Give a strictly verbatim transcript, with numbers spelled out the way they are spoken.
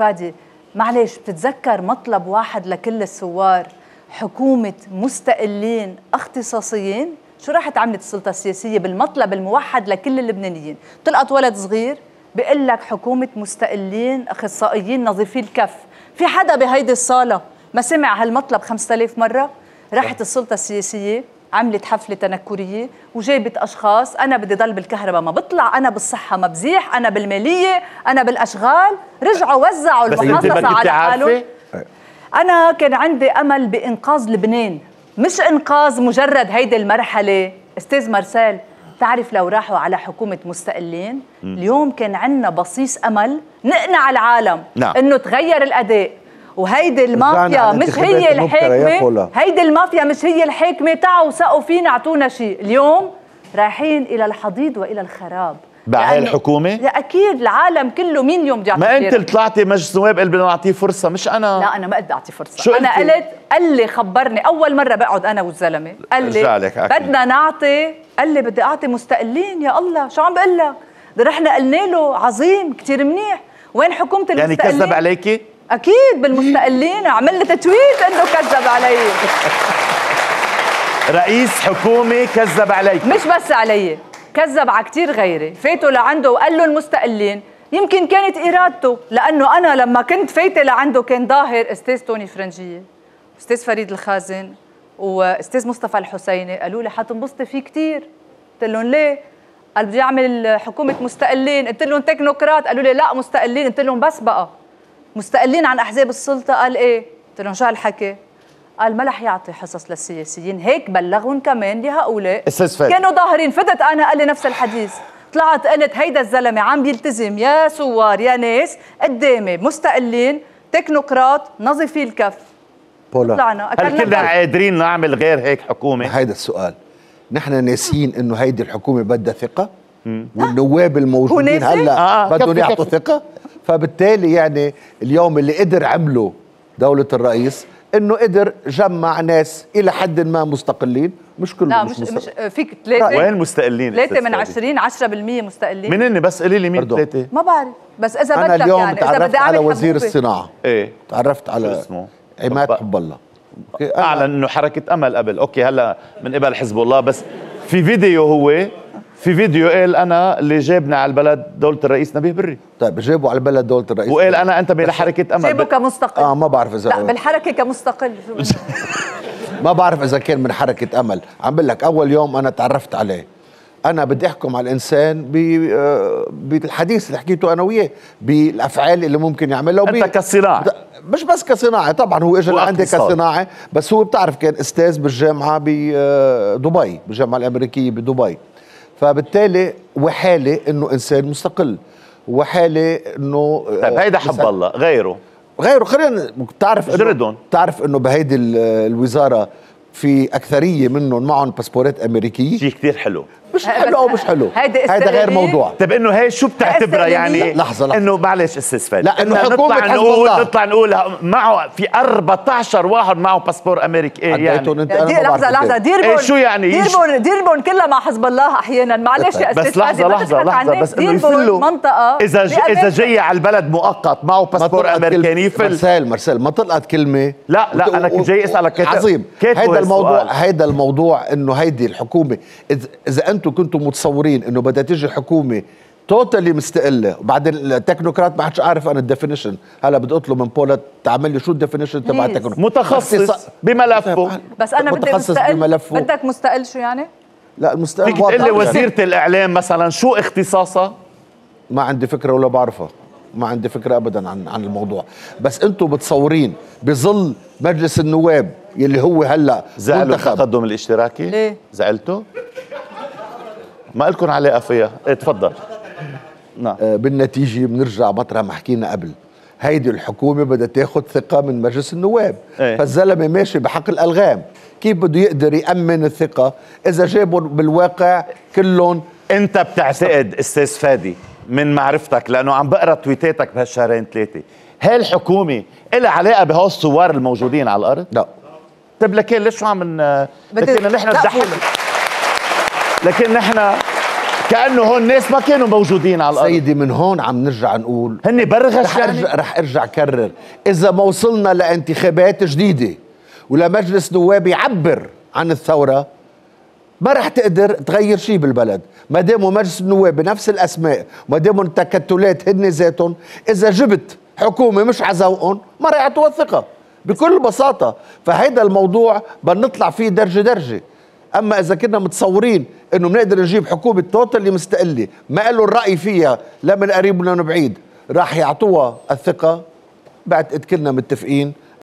فادي، معلش بتتذكر مطلب واحد لكل الثوار، حكومة مستقلين اختصاصيين؟ شو راحت عملت السلطة السياسية بالمطلب الموحد لكل اللبنانيين؟ بتلقط ولد صغير بيقول لك حكومة مستقلين اخصائيين نظيفي الكف. في حدا بهيدي الصالة ما سمع هالمطلب خمسة آلاف مرة؟ راحت السلطة السياسية عملت حفلة تنكرية وجابت أشخاص، أنا بدي ضل بالكهرباء ما بطلع، أنا بالصحة ما بزيح، أنا بالمالية، أنا بالأشغال، رجعوا وزعوا المحافظة على حالهم. أنا كان عندي أمل بإنقاذ لبنان، مش إنقاذ مجرد هيدي المرحلة. أستاذ مارسيل، تعرف لو راحوا على حكومة مستقلين م. اليوم كان عندنا بصيص أمل نقنع العالم نعم. إنه تغير الأداء. وهيدي المافيا مش هي الحاكمة، هيدي المافيا مش هي الحاكمة، تعوا سقوا فينا اعطونا شيء. اليوم رايحين إلى الحضيض وإلى الخراب بهاي الحكومة؟ لا أكيد، العالم كله مين يوم بدي أعطي ما أنت اللي طلعتي مجلس نواب قال بدنا نعطيه فرصة مش أنا. لا أنا ما بدي أعطي فرصة. شو أنا قلت؟ قال لي خبرني أول مرة بقعد أنا والزلمة، قال لي بدنا نعطي، قال لي بدي أعطي مستقلين. يا الله شو عم بقول لك؟ رحنا قلنا له عظيم كثير منيح، وين حكومة المستقلين؟ يعني كذب عليكي؟ أكيد بالمستقلين، عمل لي تتويت إنه كذب علي. رئيس حكومة كذب عليك، مش بس علي، كذب على كثير غيري. فاتوا لعنده وقال له المستقلين، يمكن كانت إرادته، لأنه أنا لما كنت فايتة لعنده كان ظاهر أستاذ توني فرنجية، أستاذ فريد الخازن، وأستاذ مصطفى الحسيني، قالوا لي حتنبسطي فيه كثير. قلت لهم ليه؟ قال بدي أعمل حكومة مستقلين. قلت لهم تكنوقراط، قالوا لي لا مستقلين. قلت لهم بس بقى مستقلين عن أحزاب السلطة؟ قال إيه. قلت لهم شو هالحكي؟ قال ما رح يعطي حصص للسياسيين. هيك بلغهم كمان لهؤلاء كانوا ظاهرين. فدت أنا قال لي نفس الحديث، طلعت قلت هيدا الزلمة عم بيلتزم يا ثوار يا ناس قدامي مستقلين تكنوقراط نظيفي الكف. طلعنا هل كنا قادرين نعمل غير هيك حكومة؟ هيدا السؤال، نحن ناسيين إنه هيدي الحكومة بدها ثقة، والنواب الموجودين هلا بدهم يعطوا ثقة، فبالتالي يعني اليوم اللي قدر عمله دولة الرئيس انه قدر جمع ناس الى حد ما مستقلين، مش كلهم. لا مش, مش, مش فيك ثلاثة. وين مستقلين؟ ثلاثة من عشرين، عشرة بالمية مستقلين. من اني بس قولي لي مين ثلاثة؟ ما بعرف، بس إذا بدك يعني. أنا اليوم تعرفت على وزير الصناعة. إيه؟ تعرفت على عماد حب الله. أعلن إنه حركة أمل قبل، أوكي هلا من قبل حزب الله، بس في فيديو هو في فيديو قال انا اللي جابنا على البلد دوله الرئيس نبيه بري. طيب جابوا على البلد دوله الرئيس وقال انا انتمي لحركه امل، جابوا كمستقل. اه ما بعرف اذا لا بالحركه كمستقل ما بعرف اذا كان من حركه امل. عم بقول لك اول يوم انا تعرفت عليه، انا بدي احكم على الانسان بالحديث اللي حكيته انا وياه، بالافعال اللي ممكن يعملها. انت كصناعه مش بس كصناعه، طبعا هو اجى لعندي كصناعه، بس هو بتعرف كان استاذ بالجامعه بدبي، بالجامعه الامريكيه بدبي، فبالتالي وحاله انه انسان مستقل، وحاله انه. طيب هيدا حب الله، غيره غيره خلينا بتعرف انه بتعرف انه بهيدي الوزاره في اكثريه منهم معهم باسبورات امريكيه، شيء كثير حلو. مش حلو او مش حلو، هيدا غير موضوع. طيب انه هي شو بتعتبرها يعني؟ لحظه لحظه انه معلش استاذ فادي، لا انه نطلع نقول نطلع نقول معه في أربعة عشر واحد معه باسبور امريكي. ايه يعني؟ لحظه لحظه ديربون، شو يعني ديربون؟ ديربون كلها مع حزب الله احيانا، معلش يا استاذ فادي. بس لحظه لحظه بس انه يفلوا منطقه، اذا اذا جاي على البلد مؤقت معه باسبور امريكي يفل. مرسال مرسال ما طلقت كلمه. لا لا انا كنت جاي اسالك عظيم هيدا الموضوع، هيدا الموضوع انه هيدي الحكومه اذا انتم كنتم متصورين انه بدها تيجي حكومه توتالي مستقله. وبعدين التكنوقراط ما حدش عارف انا الديفينيشن، هلا بدي اطلب من بولا تعمل لي شو الديفينيشن تبع التكنوقراط. متخصص بملفه. بس انا بدي مستقل. بدك مستقل شو يعني؟ لا المستقل فيك تقول لي وزيره يعني. الاعلام مثلا شو اختصاصها؟ ما عندي فكره ولا بعرفها، ما عندي فكره ابدا عن عن الموضوع. بس انتم بتصورين بظل مجلس النواب يلي هو هلا زعلوا التقدم الاشتراكي؟ ليه؟ زعلتوا؟ ما لكم علاقه فيها، اتفضل. نعم بالنتيجه بنرجع مطرح ما حكينا قبل، هيدي الحكومه بدها تاخذ ثقه من مجلس النواب، ايه؟ فالزلمه ماشي بحق الالغام، كيف بده يقدر يامن الثقه اذا جابوا بالواقع كلهم؟ انت بتعتقد استاذ فادي من معرفتك، لانه عم بقرا تويتاتك بهالشهرين ثلاثه، هالحكومه لها علاقه بهول الثوار الموجودين على الارض؟ لا. طيب لكن ليش شو عم لكن نحن نزحلهم؟ لكن نحن كأنه هون ناس ما كانوا موجودين على الأرض. سيدي من هون عم نرجع نقول هن برغش. رح أرجع, رح أرجع كرر، إذا ما وصلنا لانتخابات جديدة ولا مجلس نواب يعبر عن الثورة ما رح تقدر تغير شيء بالبلد، ما داموا مجلس النواب بنفس الأسماء وما داموا التكتلات هن ذاتهم، إذا جبت حكومة مش على ذوقهم ما رح يعطوها الثقة بكل بساطة. فهيدا الموضوع بنطلع فيه درجة درجة. أما إذا كنا متصورين إنه بنقدر نجيب حكومة توتالي مستقلة ما قالوا الرأي فيها لا من قريب ولا من بعيد راح يعطوها الثقة، بعتقد كلنا متفقين